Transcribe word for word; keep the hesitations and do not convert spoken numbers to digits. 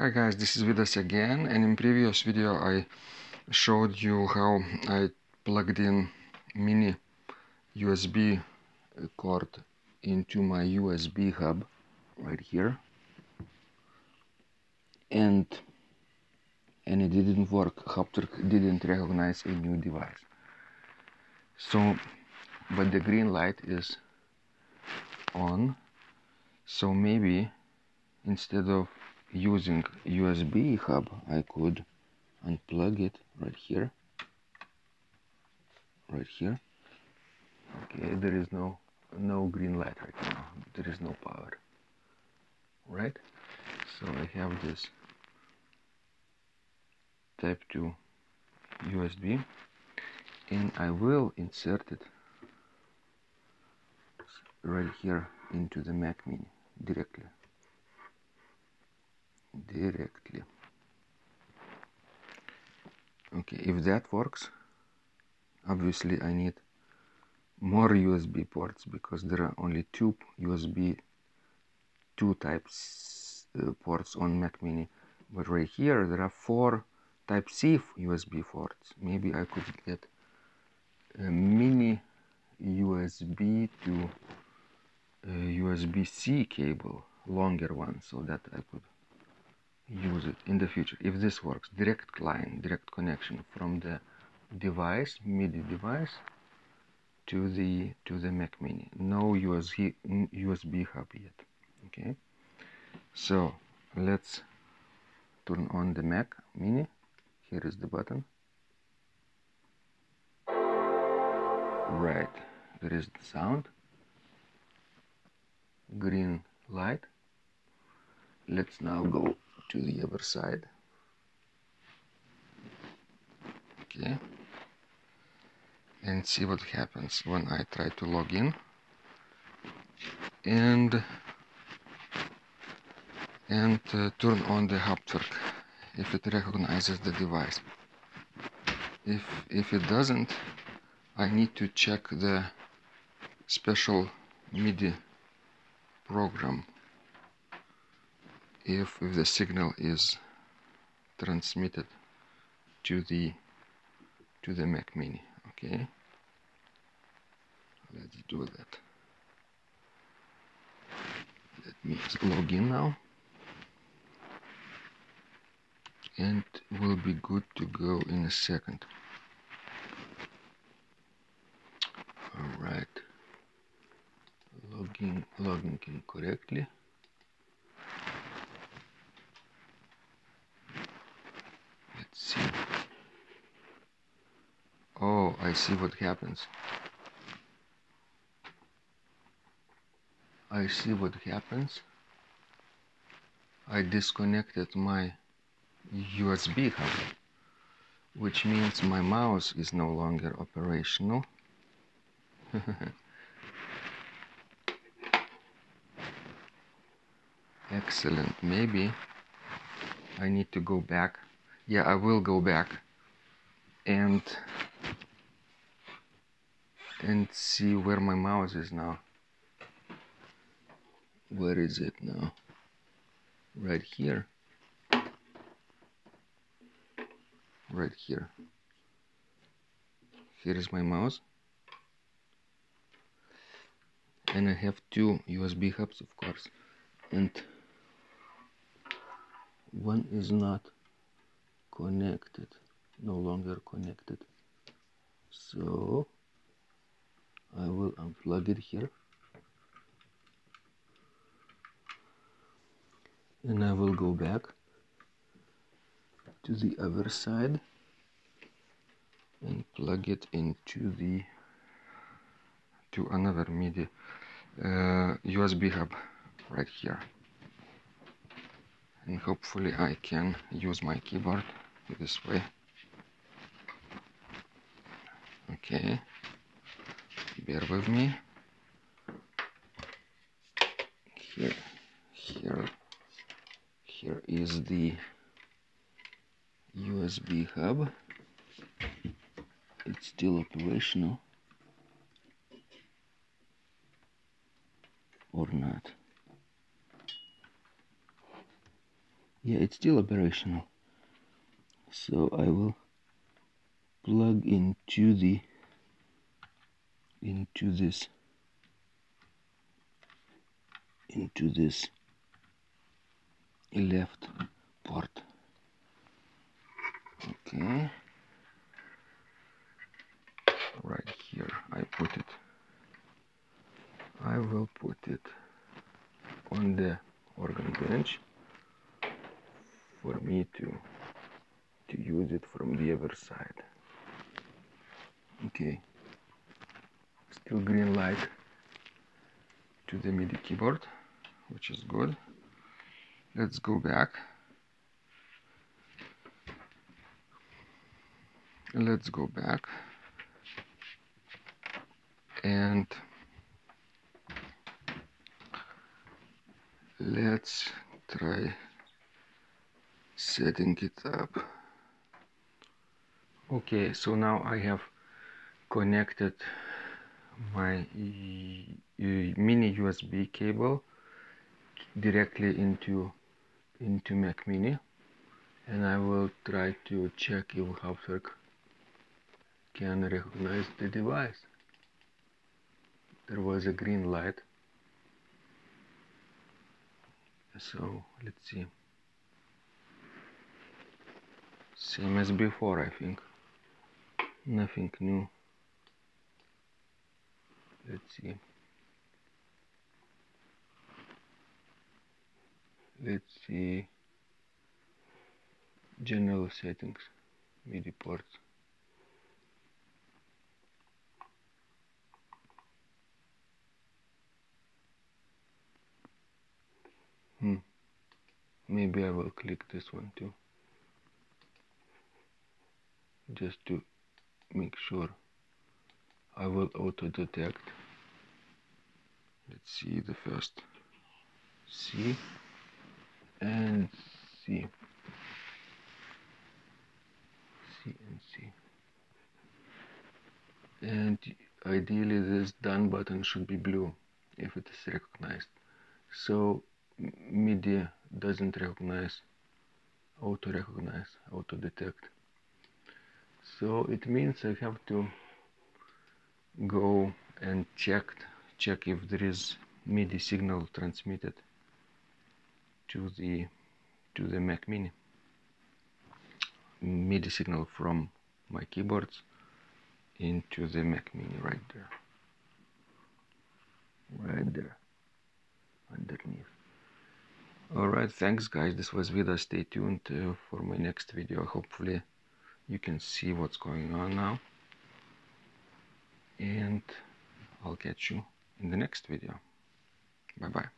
Hi guys, this is Vidas again, and in previous video I showed you how I plugged in mini U S B cord into my U S B hub right here, and and it didn't work. Hauptwerk didn't recognize a new device. So, but the green light is on, so maybe instead of using U S B hub, I could unplug it right here, right here. Okay, there is no no green light right now. There is no power, right? So I have this Type two U S B, and I will insert it right here into the Mac Mini directly. Directly. Okay, if that works, obviously I need more U S B ports, because there are only two U S B two types uh, ports on Mac Mini, but right here there are four Type C U S B ports. Maybe I could get a mini U S B to U S B C cable, longer one, so that I could use it in the future if this works. Direct line, direct connection from the device, MIDI device, to the to the Mac Mini. No U S B hub yet. Okay, so let's turn on the Mac Mini. Here is the button. Right, there is the sound. Green light. Let's now go to the other side. Okay. And see what happens when I try to log in. And and uh, turn on the Hauptwerk. If it recognizes the device. If if it doesn't, I need to check the special MIDI program. If, if the signal is transmitted to the to the Mac Mini. Okay. Let's do that. Let me log in now. And we'll be good to go in a second. Alright. Logging logging in correctly. Let's see. Oh, I see what happens. I see what happens. I disconnected my U S B hub, which means my mouse is no longer operational. Excellent. Maybe I need to go back. Yeah, I will go back and and see where my mouse is now. Where is it now? Right here. Right here. Here is my mouse, and I have two U S B hubs, of course, and one is not connected, no longer connected. So I will unplug it here, and I will go back to the other side and plug it into the to another MIDI uh, U S B hub right here, and hopefully I can use my keyboard this way. Okay, bear with me. Here, here, here is the U S B hub. It's still operational or not? Yeah, it's still operational. So I will plug into the into this into this left port. Okay, right here I put it. I will put it on the organ bench for me to to use it from the other side. Okay, still green light to the MIDI keyboard, which is good. Let's go back. Let's go back and let's try setting it up. Okay, so now I have connected my mini U S B cable directly into into Mac Mini, and I will try to check if Hauptwerk can recognize the device. There was a green light, so let's see. Same as before, I think. Nothing new. Let's see. Let's see. General settings, MIDI ports. Hmm. Maybe I will click this one too, just to make sure. I will auto detect. Let's see the first C and C. C and C. And ideally this done button should be blue if it is recognized. So MIDI doesn't recognize, auto recognize, auto detect. So it means I have to go and check check if there is MIDI signal transmitted to the to the Mac Mini. MIDI signal from my keyboards into the Mac Mini, right there, right there, underneath. All right, thanks guys. This was Vidas. Stay tuned uh, for my next video. Hopefully you can see what's going on now, and I'll catch you in the next video. Bye bye.